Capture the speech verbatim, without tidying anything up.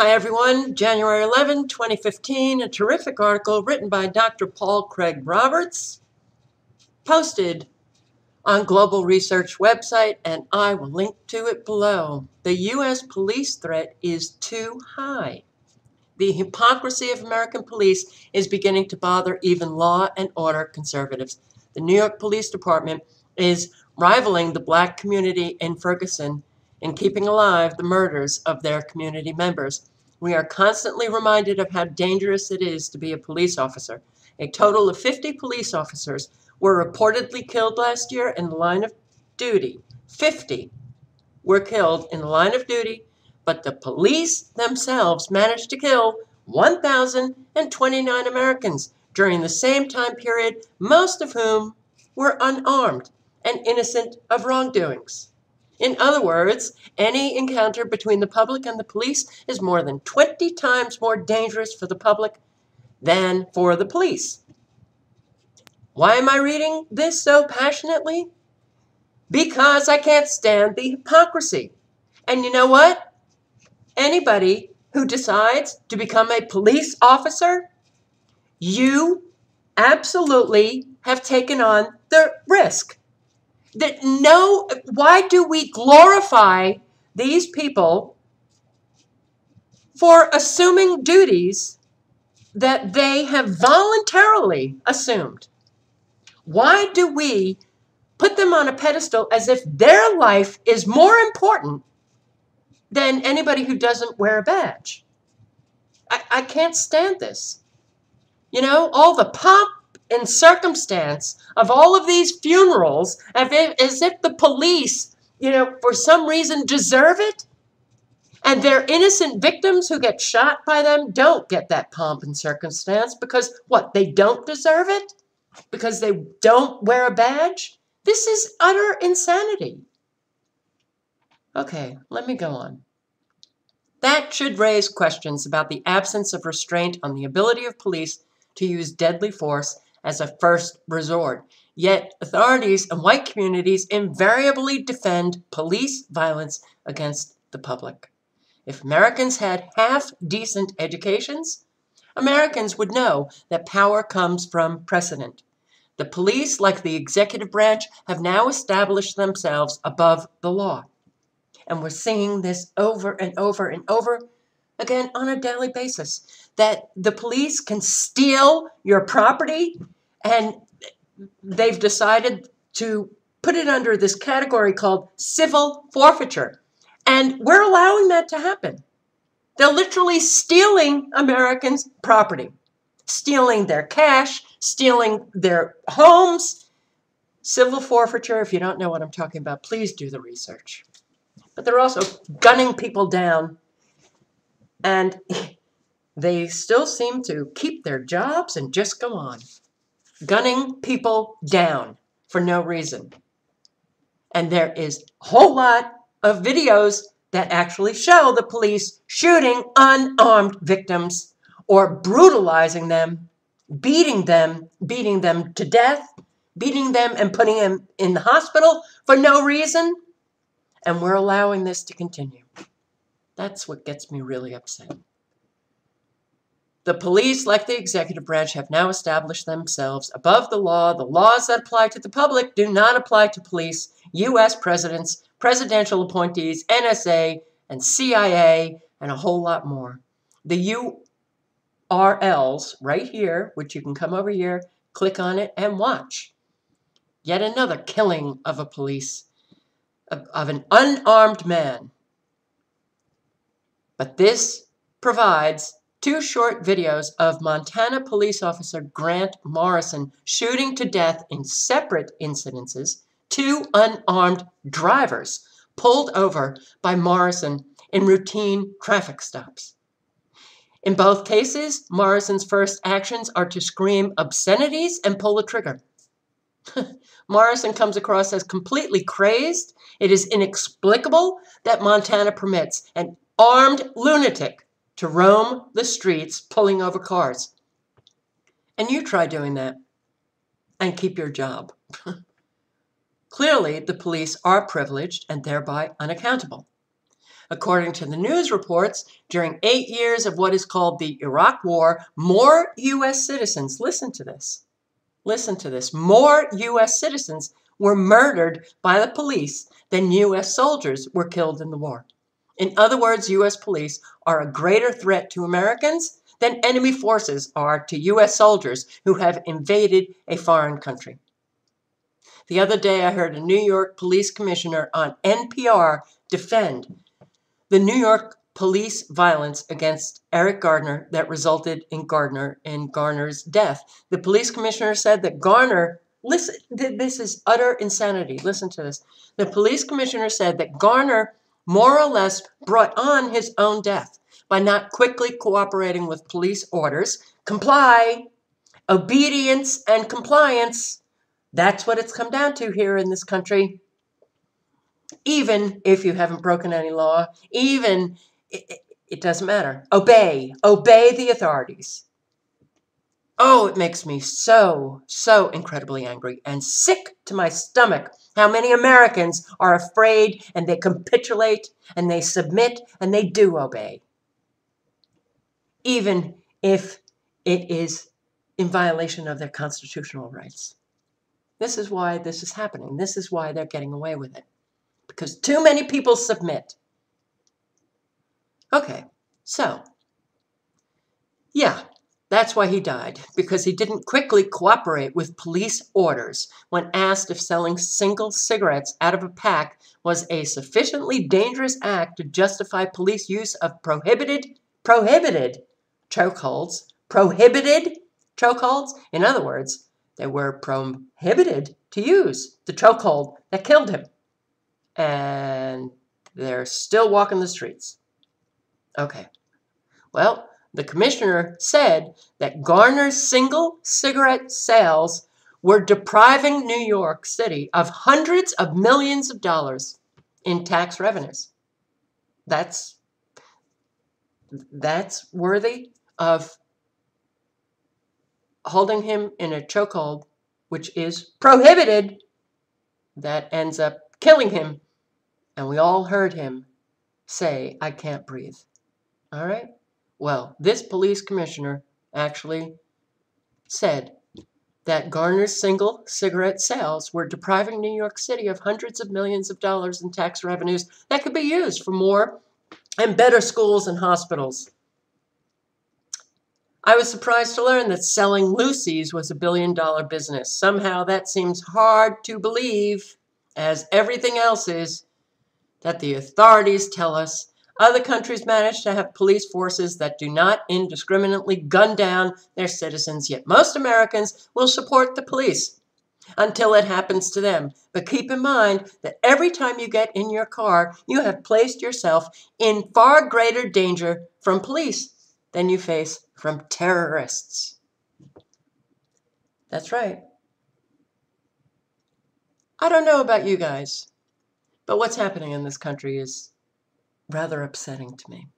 Hi, everyone. January eleventh, twenty fifteen, a terrific article written by Doctor Paul Craig Roberts, posted on Global Research website, and I will link to it below. The U S police threat is too high. The hypocrisy of American police is beginning to bother even law and order conservatives. The New York Police Department is rivaling the black community in Ferguson in keeping alive the murders of their community members. We are constantly reminded of how dangerous it is to be a police officer. A total of fifty police officers were reportedly killed last year in the line of duty. fifty were killed in the line of duty, but the police themselves managed to kill one thousand twenty-nine Americans during the same time period, most of whom were unarmed and innocent of wrongdoings. In other words, any encounter between the public and the police is more than twenty times more dangerous for the public than for the police. Why am I reading this so passionately? Because I can't stand the hypocrisy. And you know what? Anybody who decides to become a police officer, you absolutely have taken on the risk. That no, why do we glorify these people for assuming duties that they have voluntarily assumed? Why do we put them on a pedestal as if their life is more important than anybody who doesn't wear a badge? I, I can't stand this. You know, all the pomp in circumstance of all of these funerals, as if, as if the police, you know, for some reason deserve it, and their innocent victims who get shot by them don't get that pomp and circumstance because, what, they don't deserve it? Because they don't wear a badge? This is utter insanity. Okay, let me go on. That should raise questions about the absence of restraint on the ability of police to use deadly force as a first resort. Yet authorities and white communities invariably defend police violence against the public. If Americans had half-decent educations, Americans would know that power comes from precedent. The police, like the executive branch, have now established themselves above the law. And we're seeing this over and over and over again on a daily basis, that the police can steal your property, and they've decided to put it under this category called civil forfeiture. And we're allowing that to happen. They're literally stealing Americans' property, stealing their cash, stealing their homes. Civil forfeiture, if you don't know what I'm talking about, please do the research. But they're also gunning people down, and they still seem to keep their jobs and just go on, gunning people down for no reason. And there is a whole lot of videos that actually show the police shooting unarmed victims or brutalizing them, beating them, beating them to death, beating them and putting them in the hospital for no reason. And we're allowing this to continue. That's what gets me really upset. The police, like the executive branch, have now established themselves above the law. The laws that apply to the public do not apply to police, U S presidents, presidential appointees, N S A, and C I A, and a whole lot more. The U R Ls right here, which you can come over here, click on it, and watch. Yet another killing of a police, of, of an unarmed man. But this provides two short videos of Montana police officer Grant Morrison shooting to death in separate incidences two unarmed drivers pulled over by Morrison in routine traffic stops. In both cases, Morrison's first actions are to scream obscenities and pull the trigger. Morrison comes across as completely crazed. It is inexplicable that Montana permits an armed lunatic to roam the streets pulling over cars. And you try doing that and keep your job. Clearly, the police are privileged and thereby unaccountable. According to the news reports, during eight years of what is called the Iraq War, more U S citizens, listen to this, listen to this, more U S citizens were murdered by the police than U S soldiers were killed in the war. In other words, U S police are a greater threat to Americans than enemy forces are to U S soldiers who have invaded a foreign country. The other day I heard a New York police commissioner on N P R defend the New York police violence against Eric Garner that resulted in Garner and Garner's death. The police commissioner said that Garner, listen, this is utter insanity. Listen to this. The police commissioner said that Garner more or less brought on his own death by not quickly cooperating with police orders. Comply, obedience, and compliance. That's what it's come down to here in this country. Even if you haven't broken any law, even, it, it doesn't matter. Obey, obey the authorities. Oh, it makes me so, so incredibly angry and sick to my stomach how many Americans are afraid and they capitulate and they submit and they do obey, even if it is in violation of their constitutional rights. This is why this is happening. This is why they're getting away with it, because too many people submit. Okay, so, yeah. That's why he died, because he didn't quickly cooperate with police orders when asked if selling single cigarettes out of a pack was a sufficiently dangerous act to justify police use of prohibited, prohibited chokeholds, prohibited chokeholds. In other words, they were prohibited to use the chokehold that killed him. And they're still walking the streets. Okay, well, the commissioner said that Garner's single cigarette sales were depriving New York City of hundreds of millions of dollars in tax revenues. That's, that's worthy of holding him in a chokehold, which is prohibited. That ends up killing him. And we all heard him say, "I can't breathe." All right? Well, this police commissioner actually said that Garner's single cigarette sales were depriving New York City of hundreds of millions of dollars in tax revenues that could be used for more and better schools and hospitals. I was surprised to learn that selling Lucy's was a billion-dollar business. Somehow that seems hard to believe, as everything else is, that the authorities tell us. Other countries manage to have police forces that do not indiscriminately gun down their citizens, yet most Americans will support the police until it happens to them. But keep in mind that every time you get in your car, you have placed yourself in far greater danger from police than you face from terrorists. That's right. I don't know about you guys, but what's happening in this country is rather upsetting to me.